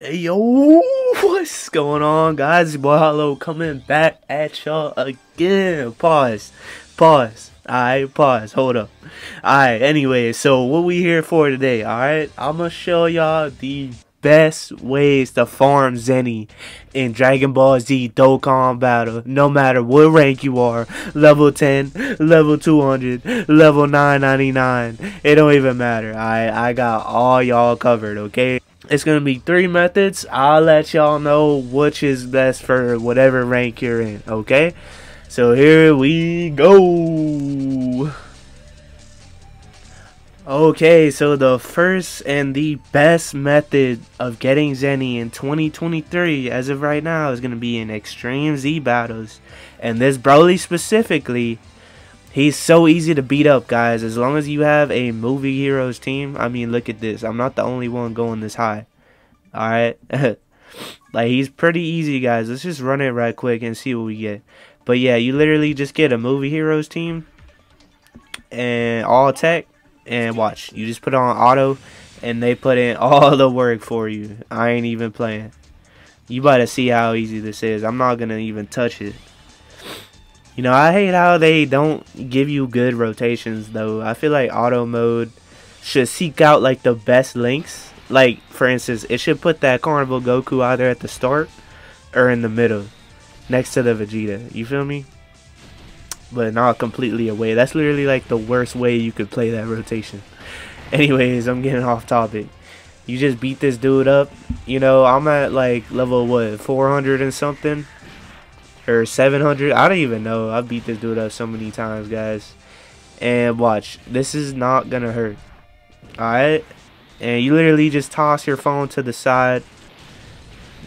Hey yo, what's going on, guys? Your boy Hollow coming back at y'all again. Pause. Alright, pause. Hold up. Alright, anyway, so what we here for today, alright? I'm gonna show y'all the best ways to farm Zeni in Dragon Ball Z Dokkan Battle. No matter what rank you are, level 10, level 200, level 999, it don't even matter. Alright, I got all y'all covered, okay? It's going to be 3 methods. I'll let y'all know which is best for whatever rank you're in, okay? So here we go. Okay, so the first and the best method of getting Zeni in 2023 as of right now is going to be in Extreme Z Battles. And this Broly specifically, he's so easy to beat up, guys, as long as you have a movie heroes team. I mean, look at this. I'm not the only one going this high. Alright? Like, he's pretty easy, guys. Let's just run it right quick and see what we get. But yeah, you literally just get a movie heroes team and all tech, and watch. You just put on auto and they put in all the work for you. I ain't even playing. You about to see how easy this is. I'm not going to even touch it. You know, I hate how they don't give you good rotations, though. I feel like auto mode should seek out, like, the best links. Like, for instance, it should put that Carnival Goku either at the start or in the middle, next to the Vegeta. You feel me? But not completely away. That's literally, like, the worst way you could play that rotation. Anyways, I'm getting off topic. You just beat this dude up. You know, I'm at, like, level, what, 400 and something? Or 700, I don't even know. I beat this dude up so many times, guys. And watch, this is not gonna hurt. Alright? And you literally just toss your phone to the side.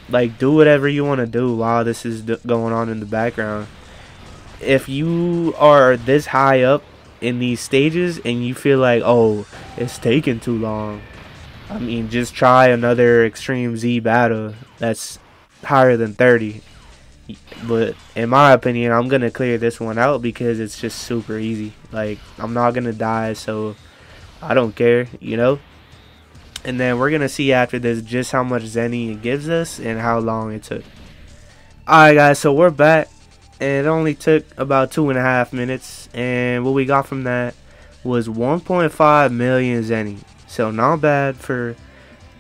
Like, do whatever you want to do while this is going on in the background. If you are this high up in these stages and you feel like, oh, it's taking too long, I mean, just try another Extreme Z battle that's higher than 30. But in my opinion, I'm gonna clear this one out because it's just super easy. Like, I'm not gonna die, so I don't care, you know. And then we're gonna see after this just how much Zeni it gives us and how long it took. Alright, guys, so we're back, and it only took about 2.5 minutes, and what we got from that was 1.5 million Zeni. So not bad for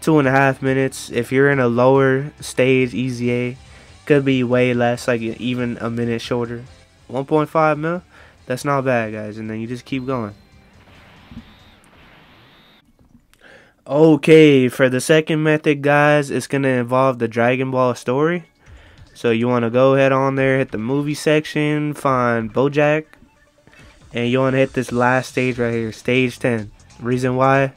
2.5 minutes. If you're in a lower stage, EZA could be way less, like even a minute shorter. 1.5 mil, that's not bad, guys. And then you just keep going. Okay, for the second method, guys, it's going to involve the Dragon Ball story. So you want to go ahead on there, hit the movie section, find Bojack, and you want to hit this last stage right here, stage 10. Reason why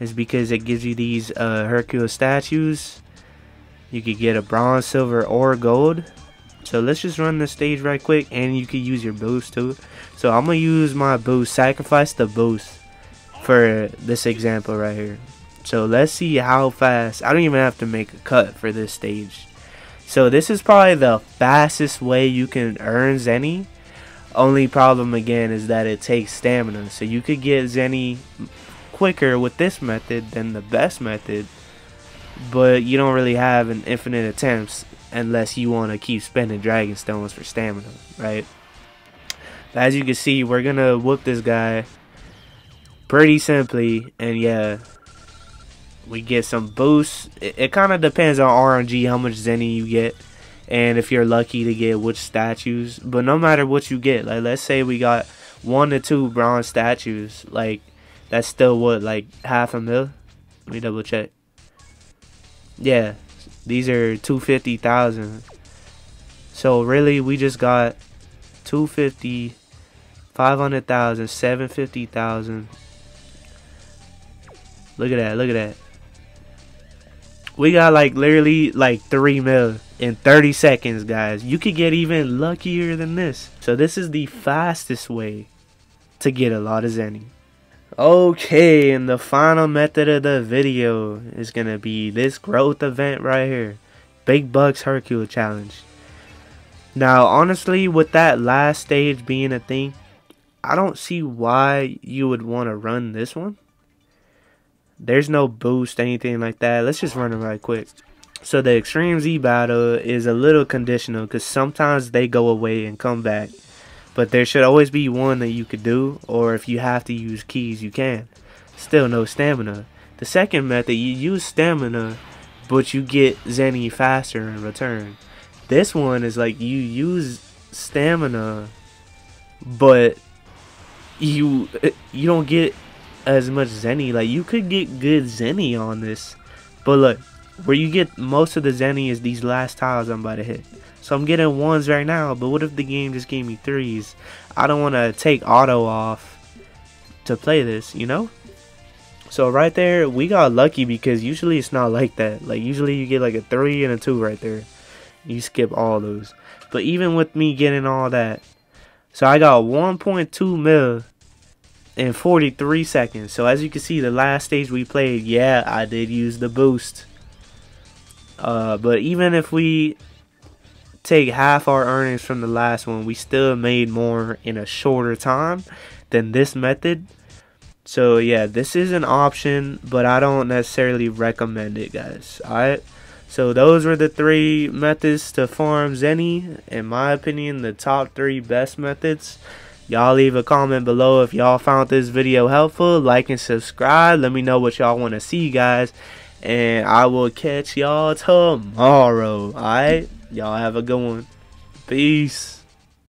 is because it gives you these Hercule statues. You could get a bronze, silver, or gold. So let's just run this stage right quick, and you could use your boost too. So I'm gonna use my boost, sacrifice the boost, for this example right here. So let's see how fast. I don't even have to make a cut for this stage. So this is probably the fastest way you can earn Zeni. Only problem again is that it takes stamina. So you could get Zeni quicker with this method than the best method, but you don't really have an infinite attempts unless you want to keep spending Dragon Stones for stamina, right? But as you can see, we're going to whoop this guy pretty simply. And yeah, we get some boosts. It kind of depends on RNG how much Zeni you get, and if you're lucky to get which statues. But no matter what you get, like, let's say we got 1 to 2 bronze statues. Like, that's still what, like, half a mil? Let me double check. Yeah, these are 250,000. So really, we just got 250, 500,000, 750,000. Look at that! Look at that! We got like literally like 3 mil in 30 seconds, guys. You could get even luckier than this. So this is the fastest way to get a lot of Zeni. Okay, and the final method of the video is gonna be this growth event right here, Big Bucks Hercule Challenge. Now, honestly, with that last stage being a thing, I don't see why you would want to run this one. There's no boost, anything like that. Let's just run it right quick. So the Extreme Z battle is a little conditional because sometimes they go away and come back. But there should always be one that you could do, or if you have to use keys, you can. Still no stamina. The second method, you use stamina, but you get Zeni faster in return. This one is like you use stamina, but you don't get as much Zeni. Like, you could get good Zeni on this, but look, where you get most of the Zeni is these last tiles I'm about to hit. So I'm getting ones right now, but what if the game just gave me threes? I don't want to take auto off to play this, you know? So right there, we got lucky because usually it's not like that. Like, usually you get like a 3 and a 2 right there. You skip all those. But even with me getting all that, so I got 1.2 mil in 43 seconds. So as you can see, the last stage we played, yeah, I did use the boost. But even if we take half our earnings from the last one, we still made more in a shorter time than this method. So yeah, this is an option, but I don't necessarily recommend it, guys. Alright, so those were the three methods to farm Zeni. In my opinion, the top three best methods. Y'all leave a comment below if y'all found this video helpful. Like and subscribe. Let me know what y'all want to see, guys. And I will catch y'all tomorrow. Alright? Y'all have a good one. Peace.